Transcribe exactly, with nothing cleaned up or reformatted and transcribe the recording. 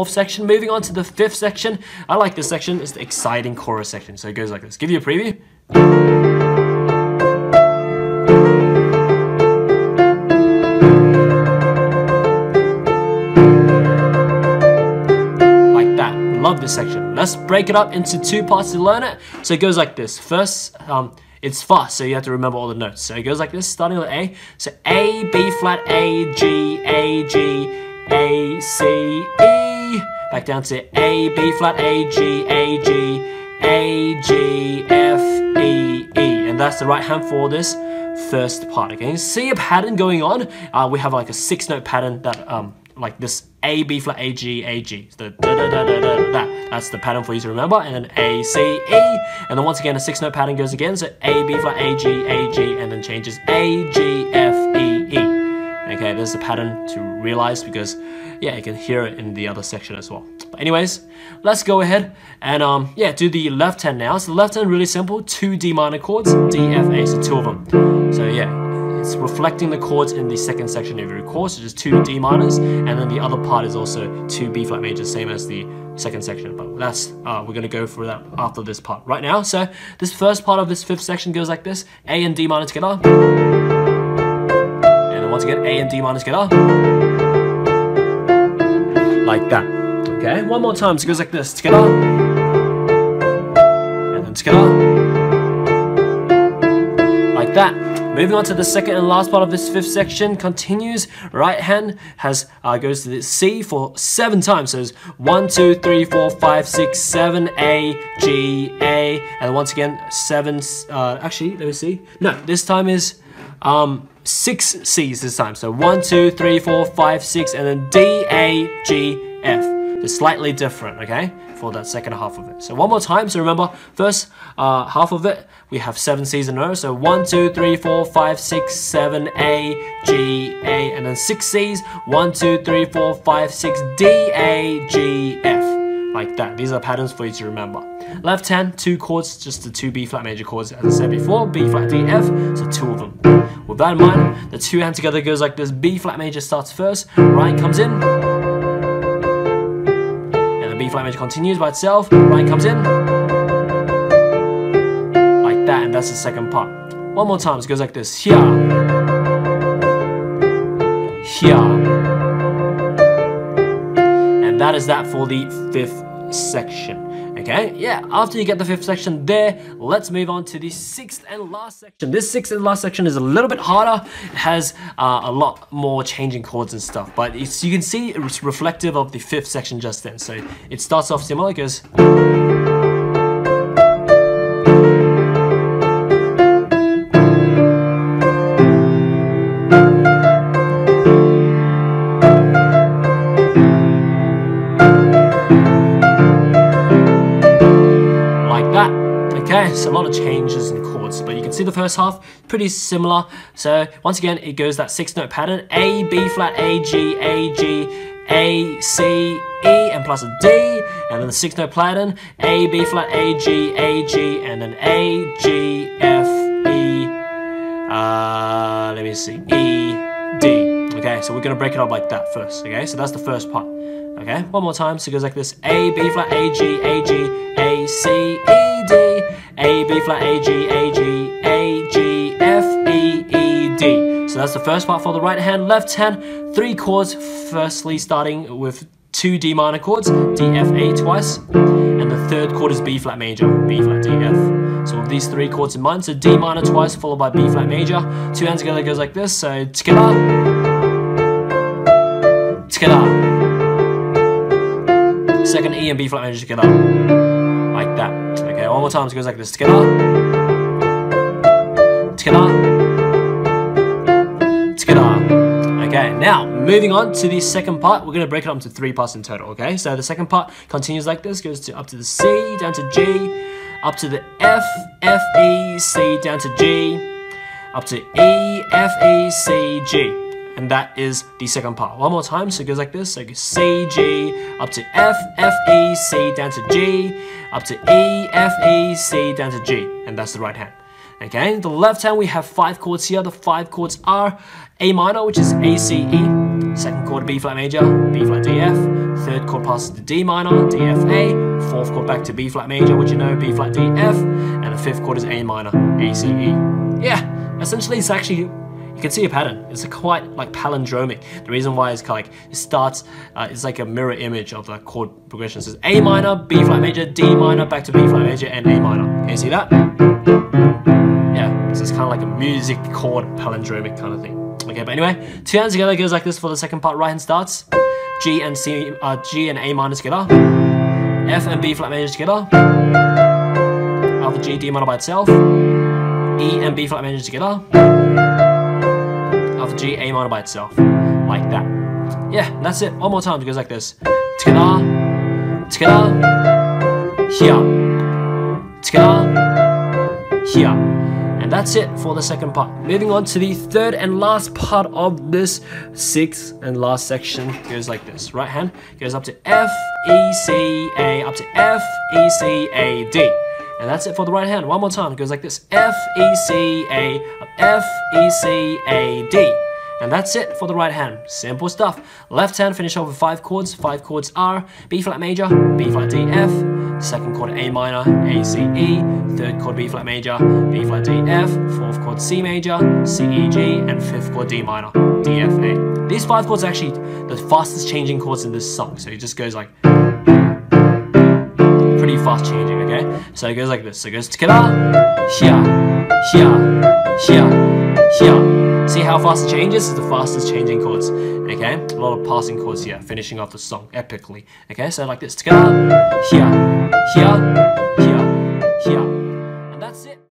fourth section. Moving on to the fifth section. I like this section. It's the exciting chorus section. So it goes like this. Give you a preview. Love this section. Let's break it up into two parts to learn it. So it goes like this. First, um, it's fast, so you have to remember all the notes. So it goes like this, starting with A. So A, B flat, A, G, A, G, A, C, E. Back down to A, B flat, A, G, A, G, A, G, F, E, E. And that's the right hand for this first part. Okay, you see a pattern going on. Uh, we have like a six note pattern that um, like this A, B flat, A, G, A, G. So the da, da, da, da, da, da. That's the pattern for you to remember. And then A, C, E. And then once again, a six note pattern goes again. So A, B flat, A, G, A, G. And then changes A, G, F, E, E. Okay, there's a pattern to realize because, yeah, you can hear it in the other section as well. But anyways, let's go ahead and, um, yeah, do the left hand now. So the left hand, really simple. Two D minor chords, D, F, A. So two of them. So, yeah. It's reflecting the chords in the second section of your chords, so just two D minors, and then the other part is also two B flat majors, same as the second section. But that's uh, we're gonna go through that after this part right now. So this first part of this fifth section goes like this: A and D minor together, and then once again A and D minor together, like that. Okay, one more time. So it goes like this: together, and then together, like that. Moving on to the second and last part of this fifth section, continues. Right hand has uh, goes to the C for seven times. So it's one, two, three, four, five, six, seven, A, G, A, and once again seven. Uh, actually, let me see. No, this time is um, six C's this time. So one, two, three, four, five, six, and then D, A, G, F. They're slightly different, okay, for that second half of it. So one more time. So remember, first uh, half of it, we have seven C's in a row. So one, two, three, four, five, six, seven, A, G, A, and then six C's. One, two, three, four, five, six, D, A, G, F, like that. These are patterns for you to remember. Left hand, two chords, just the two B flat major chords, as I said before, B flat, D, F, so two of them. With that in mind, the two hand together goes like this: B flat major starts first, right comes in. B flat major continues by itself, right comes in, like that, and that's the second part. One more time, it goes like this: here, here, and that is that for the fifth section. Okay, yeah, after you get the fifth section there, let's move on to the sixth and last section. This sixth and last section is a little bit harder. It has uh, a lot more changing chords and stuff, but it's, you can see it's reflective of the fifth section just then. So it starts off similar, it goes, a lot of changes in chords, but you can see the first half pretty similar. So once again, it goes that six note pattern: A, B flat, A, G, A, G, A, C, E, and plus a D, and then the six note pattern: A, B flat, A, G, A, G, and then A, G, F, E, uh, let me see, E, D. Okay, so we're gonna break it up like that first. Okay, so that's the first part. Okay, one more time. So it goes like this: A, B flat, A, G, A, G, A, C, E, D, A, B flat, A, G, A, G, A, G, F, E, E, D. So that's the first part for the right hand. Left hand, three chords, firstly starting with two D minor chords, D, F, A twice, and the third chord is B flat major, B flat, D, F. So with these three chords in mind, so D minor twice followed by B flat major. Two hands together goes like this, so together, together. Second E and B flat major together, like that. Okay, one more time, so it goes like this: together, together, together. Okay, now moving on to the second part, we're gonna break it up into three parts in total. Okay, so the second part continues like this: goes to up to the C, down to G, up to the F, F, E, C, down to G, up to E, F, E, C, G. And that is the second part. One more time, so it goes like this. So it goes C, G, up to F, F, E, C, down to G, up to E, F, E, C, down to G. And that's the right hand. Okay, the left hand, we have five chords here. The five chords are A minor, which is A, C, E, second chord B flat major, B flat D, F, third chord passes to D minor, D, F, A, fourth chord back to B flat major, which you know, B flat D, F, and the fifth chord is A minor, A, C, E. Yeah, essentially it's actually, you can see a pattern. It's a quite like palindromic. The reason why is like it starts, uh, it's like a mirror image of the chord progression. It says A minor, B flat major, D minor, back to B flat major, and A minor. Can you see that? Yeah, so it's kind of like a music chord palindromic kind of thing. Okay, but anyway, two hands together goes like this for the second part. Right hand starts G and C, uh, G and A minor together, F and B flat major together, other G, D minor by itself, E and B flat major together. Of G, A minor by itself, like that. Yeah, that's it. One more time, it goes like this. Together, together, here, together, here. And that's it for the second part. Moving on to the third and last part of this sixth and last section, goes like this. Right hand goes up to F, E, C, A, up to F, E, C, A, D. And that's it for the right hand. One more time, it goes like this. F, E, C, A, F, E, C, A, D. And that's it for the right hand. Simple stuff. Left hand, finish off with five chords. Five chords are B flat major, B flat D, F, second chord A minor, A, C, E, third chord B flat major, B flat D, F, fourth chord C major, C, E, G, and fifth chord D minor, D, F, A. These five chords are actually the fastest changing chords in this song. So it just goes like pretty fast changing. So it goes like this. So it goes together, here, here, here, here. See how fast it changes? It's the fastest changing chords. Okay, a lot of passing chords here, finishing off the song epically. Okay, so like this. Together, here, here, here, here. And that's it.